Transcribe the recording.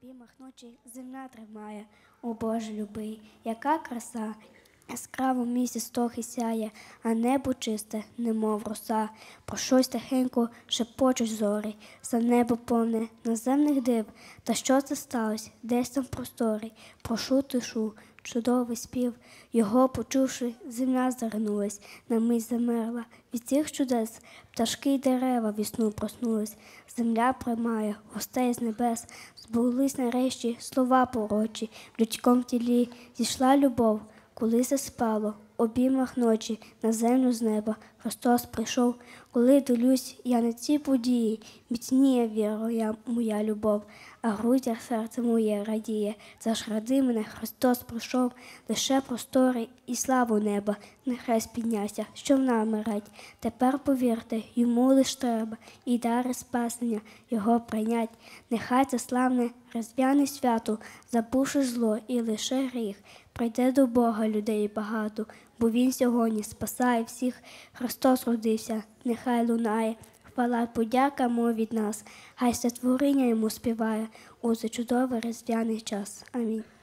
Тобі махнучий земля тримає, о Боже любий, яка краса, яскраво місяць трохи сяє, а небо чисте, немов роса. Про щось тихенько шепочуть зорі, за небо повне наземних див. Та що це сталося, десь там просторі, прошу тишу, чудовий спів. Його почувши, земля здарнулась, на мить замерла від цих чудес. Пташки й дерева вісну проснулись, земля приймає гостей з небес. Збулись нарешті слова порочі, в людському тілі зійшла любов. Коли заспало обіймах ночі на землю з неба, Христос прийшов. Коли дивлюсь я на ці події, міцніє віра моя любов, а грудя серце моє радіє. Заж ради мене Христос прийшов, лише простори і славу неба, нехай спідняся, що в нами радь. Тепер повірте, йому лиш треба, і дари спасення його прийнять. Нехай це славне різдвяне свято, забувши зло і лише гріх, прийде до Бога людей багато, бо Він сьогодні спасає всіх. Христос родився, нехай лунає хвала, подяка Йому від нас, хай все творіння Йому співає у цей чудовий різдвяний час. Амінь.